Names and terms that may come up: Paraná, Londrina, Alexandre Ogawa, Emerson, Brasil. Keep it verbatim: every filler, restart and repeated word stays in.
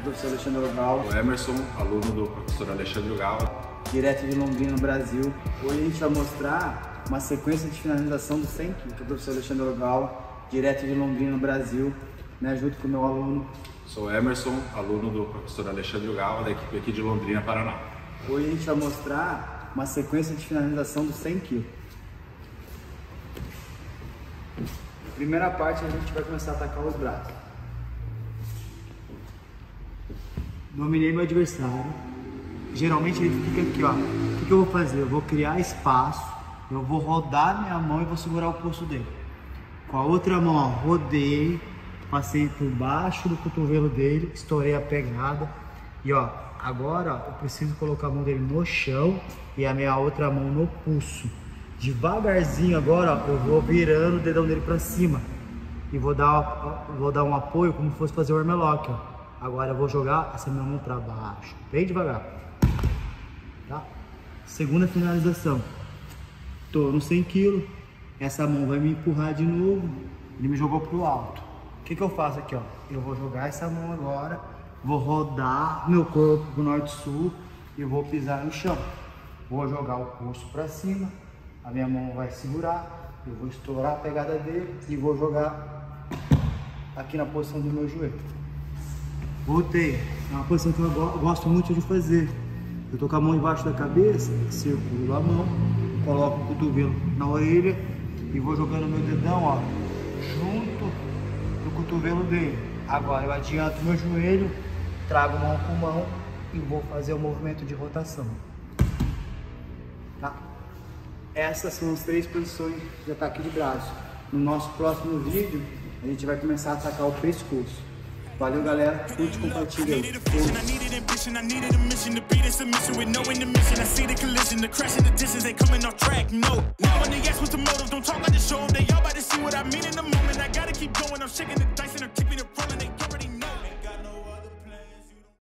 o professor Alexandre Ogawa. O Emerson, aluno do professor Alexandre Ogawa. Direto de Londrina, Brasil. Hoje a gente vai mostrar uma sequência de finalização do cem K do professor Alexandre Ogawa, direto de Londrina, Brasil, né, junto com o meu aluno. Sou Emerson, aluno do professor Alexandre Ogawa, da equipe aqui de Londrina, Paraná. Hoje a gente vai mostrar uma sequência de finalização do cem K. Na primeira parte, a gente vai começar a atacar os braços. Dominei meu adversário. Geralmente ele fica aqui, ó. O que, que eu vou fazer? Eu vou criar espaço, eu vou rodar minha mão e vou segurar o pulso dele. Com a outra mão, ó, rodei, passei por baixo do cotovelo dele, estourei a pegada. E ó, agora ó, eu preciso colocar a mão dele no chão e a minha outra mão no pulso. Devagarzinho agora, ó, eu vou virando o dedão dele pra cima. E vou dar, ó, vou dar um apoio como se fosse fazer o armlock, ó. Agora eu vou jogar essa minha mão para baixo, bem devagar, tá? Segunda finalização. Tô no cem quilos, essa mão vai me empurrar de novo, ele me jogou pro alto. O que que eu faço aqui, ó? Eu vou jogar essa mão agora, vou rodar meu corpo pro norte-sul e vou pisar no chão. Vou jogar o pulso para cima, a minha mão vai segurar, eu vou estourar a pegada dele e vou jogar aqui na posição do meu joelho. Voltei, é uma posição que eu gosto muito de fazer. Eu tô com a mão embaixo da cabeça, circulo a mão, coloco o cotovelo na orelha e vou jogando meu dedão, ó, junto do cotovelo dele. Agora eu adianto meu joelho, trago mão com mão e vou fazer o movimento de rotação. Tá? Essas são as três posições de ataque de braço. No nosso próximo vídeo, a gente vai começar a atacar o pescoço. Valeu, galera. Curte, compartilha aí.